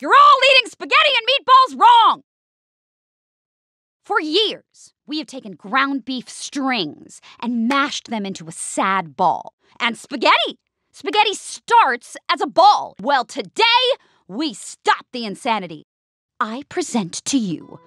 You're all eating spaghetti and meatballs wrong! For years, we have taken ground beef strings and mashed them into a sad ball. And spaghetti! Spaghetti starts as a ball. Well, today, we stop the insanity. I present to you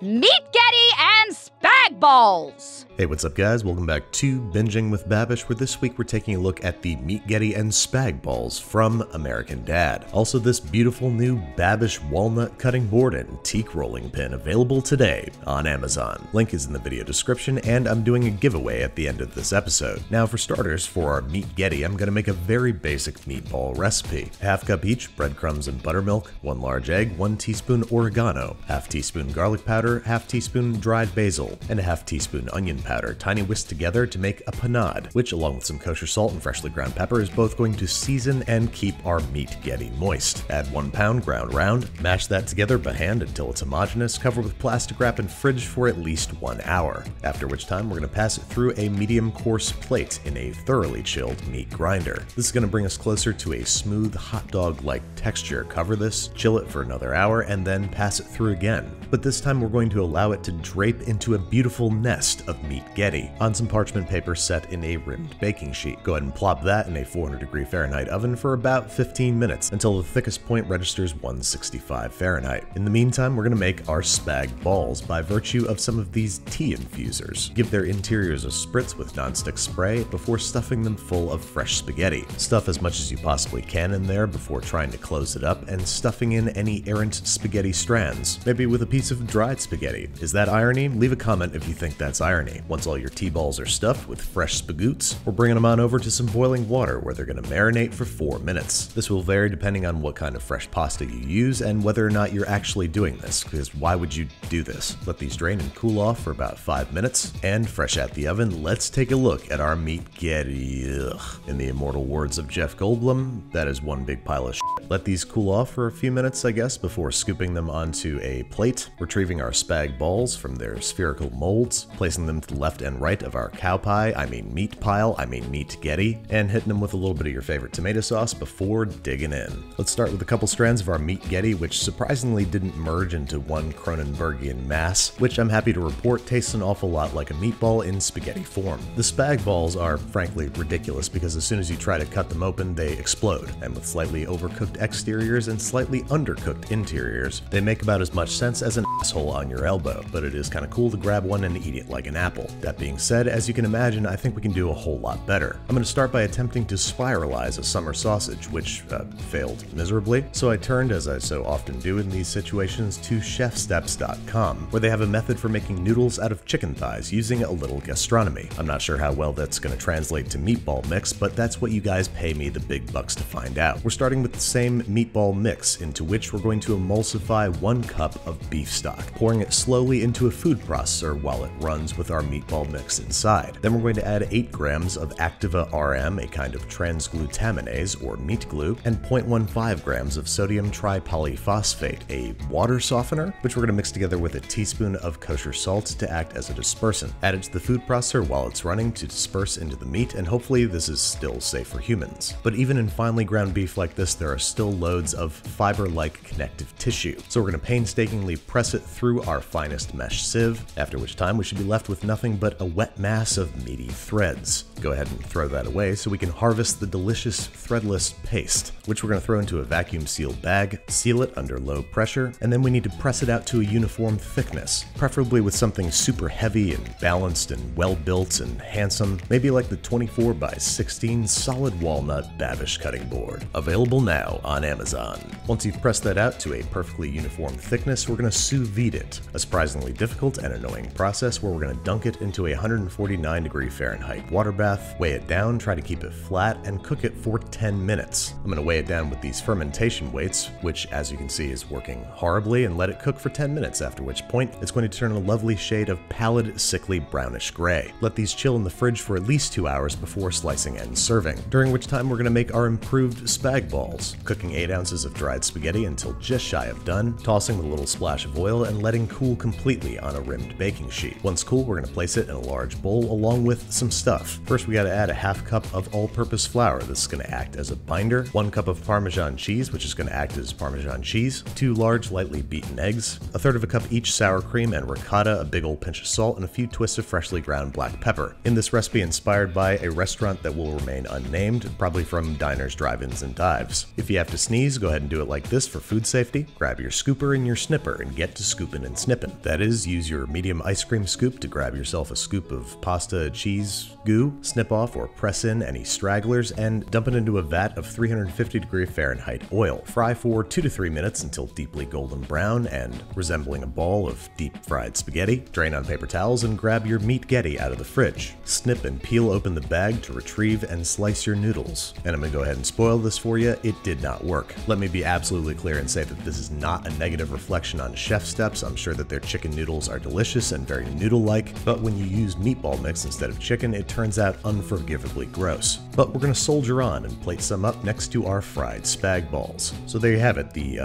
Meat-Ghetti and Spag-Balls! Hey, what's up, guys? Welcome back to Binging with Babish, where this week we're taking a look at the Meat-Ghetti and Spag-Balls from American Dad. Also, this beautiful new Babish walnut cutting board and teak rolling pin available today on Amazon. Link is in the video description, and I'm doing a giveaway at the end of this episode. Now, for starters, for our Meat-Ghetti, I'm gonna make a very basic meatball recipe. Half cup each, breadcrumbs and buttermilk, 1 large egg, 1 teaspoon oregano, 1/2 teaspoon garlic powder, 1/2 teaspoon dried basil, and 1/2 teaspoon onion powder, tiny whisked together to make a panade, which along with some kosher salt and freshly ground pepper is both going to season and keep our Meat-Ghetti moist. Add 1 pound ground round, mash that together by hand until it's homogenous, cover with plastic wrap and fridge for at least 1 hour, after which time we're going to pass it through a medium coarse plate in a thoroughly chilled meat grinder. This is going to bring us closer to a smooth hot dog-like texture. Cover this, chill it for another hour, and then pass it through again. But this time we're going to allow it to drape into a beautiful nest of Meat-Ghetti on some parchment paper set in a rimmed baking sheet. Go ahead and plop that in a 400°F oven for about 15 minutes until the thickest point registers 165°F. In the meantime, we're going to make our Spag-Balls by virtue of some of these tea infusers. Give their interiors a spritz with nonstick spray before stuffing them full of fresh spaghetti. Stuff as much as you possibly can in there before trying to close it up and stuffing in any errant spaghetti strands, maybe with a piece of dried spaghetti. Is that irony? Leave a comment if you think that's irony. Once all your T-balls are stuffed with fresh spagoots, we're bringing them on over to some boiling water where they're going to marinate for 4 minutes. This will vary depending on what kind of fresh pasta you use and whether or not you're actually doing this, because why would you do this? Let these drain and cool off for about 5 minutes, and fresh out the oven, let's take a look at our Meat-Ghetti. Ugh. In the immortal words of Jeff Goldblum, that is one big pile of shit. Let these cool off for a few minutes, I guess, before scooping them onto a plate, retrieving our Spag-Balls from their spherical molds, placing them to the left and right of our cow pie, I mean meat pile, I mean Meat-Ghetti, and hitting them with a little bit of your favorite tomato sauce before digging in. Let's start with a couple strands of our Meat-Ghetti, which surprisingly didn't merge into one Cronenbergian mass, which I'm happy to report tastes an awful lot like a meatball in spaghetti form. The Spag-Balls are frankly ridiculous because as soon as you try to cut them open, they explode, and with slightly overcooked exteriors and slightly undercooked interiors, they make about as much sense as an asshole on your elbow, but it is kind of cool to grab one and eat it like an apple. That being said, as you can imagine, I think we can do a whole lot better. I'm going to start by attempting to spiralize a summer sausage, which failed miserably, so I turned, as I so often do in these situations, to chefsteps.com, where they have a method for making noodles out of chicken thighs using a little gastronomy. I'm not sure how well that's going to translate to meatball mix, but that's what you guys pay me the big bucks to find out. We're starting with the same meatball mix, into which we're going to emulsify 1 cup of beef stock, pouring it slowly into a food processor while it runs with our meatball mix inside. Then we're going to add 8 grams of Activa RM, a kind of transglutaminase or meat glue, and 0.15 grams of sodium tripolyphosphate, a water softener, which we're going to mix together with a teaspoon of kosher salt to act as a dispersant. Add it to the food processor while it's running to disperse into the meat, and hopefully this is still safe for humans. But even in finely ground beef like this, there are still loads of fiber-like connective tissue, so we're going to painstakingly press it through our finest mesh sieve, after which time we should be left with nothing but a wet mass of meaty threads. Go ahead and throw that away so we can harvest the delicious threadless paste, which we're going to throw into a vacuum-sealed bag, seal it under low pressure, and then we need to press it out to a uniform thickness, preferably with something super heavy and balanced and well-built and handsome, maybe like the 24x16 solid walnut Babish cutting board, available now on Amazon. Once you've pressed that out to a perfectly uniform thickness, we're going to sous vide it, a surprisingly difficult and annoying process where we're going to dunk it into a 149°F water bath, weigh it down, try to keep it flat, and cook it for 10 minutes. I'm going to weigh it down with these fermentation weights, which as you can see is working horribly, and let it cook for 10 minutes, after which point it's going to turn a lovely shade of pallid, sickly brownish gray. Let these chill in the fridge for at least 2 hours before slicing and serving, during which time we're going to make our improved Spag-Balls, cooking 8 ounces of dried spaghetti until just shy of done, tossing with a little splash of oil and letting letting cool completely on a rimmed baking sheet. Once cool, we're gonna place it in a large bowl along with some stuff. First, we gotta add a half cup of all-purpose flour. This is gonna act as a binder. 1 cup of Parmesan cheese, which is gonna act as Parmesan cheese. 2 large, lightly beaten eggs. 1/3 of a cup each sour cream and ricotta, a big old pinch of salt, and a few twists of freshly ground black pepper. In this recipe inspired by a restaurant that will remain unnamed, probably from diners, drive-ins, and dives. If you have to sneeze, go ahead and do it like this for food safety. Grab your scooper and your snipper and get to scooping and snipping. That is, use your medium ice cream scoop to grab yourself a scoop of pasta, cheese, goo, snip off or press in any stragglers, and dump it into a vat of 350°F oil. Fry for 2 to 3 minutes until deeply golden brown and resembling a ball of deep fried spaghetti. Drain on paper towels and grab your Meat-Ghetti out of the fridge. Snip and peel open the bag to retrieve and slice your noodles. And I'm gonna go ahead and spoil this for you. It did not work. Let me be absolutely clear and say that this is not a negative reflection on Chef Steps. I'm sure that their chicken noodles are delicious and very noodle-like, but when you use meatball mix instead of chicken, it turns out unforgivably gross. But we're gonna soldier on and plate some up next to our fried Spag-Balls. So there you have it, the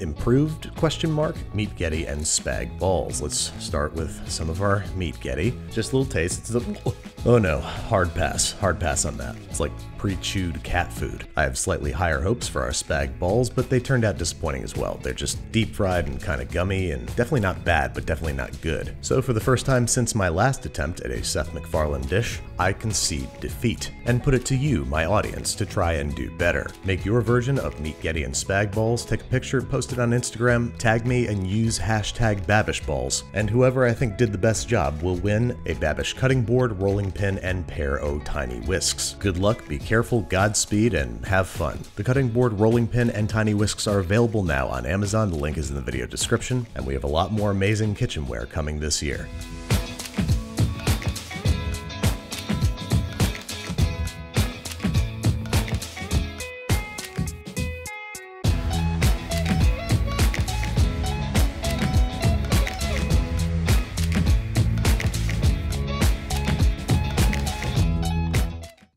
improved ? Meat-Ghetti and Spag-Balls. Let's start with some of our Meat-Ghetti. Just a little taste. It's a oh no, hard pass. Hard pass on that. It's like pre-chewed cat food. I have slightly higher hopes for our Spag-Balls, but they turned out disappointing as well. They're just deep fried and kind of gummy and definitely not bad, but definitely not good. So for the first time since my last attempt at a Seth MacFarlane dish, I concede defeat and put it to you, my audience, to try and do better. Make your version of Meat-Ghetti and Spag-Balls, take a picture, post it on Instagram, tag me, and use #BabishBalls. And whoever I think did the best job will win a Babish cutting board, rolling pin, and pair of tiny whisks. Good luck, be careful, Godspeed, and have fun. The cutting board, rolling pin, and tiny whisks are available now on Amazon. The link is in the video description, and we have a lot more amazing kitchenware coming this year.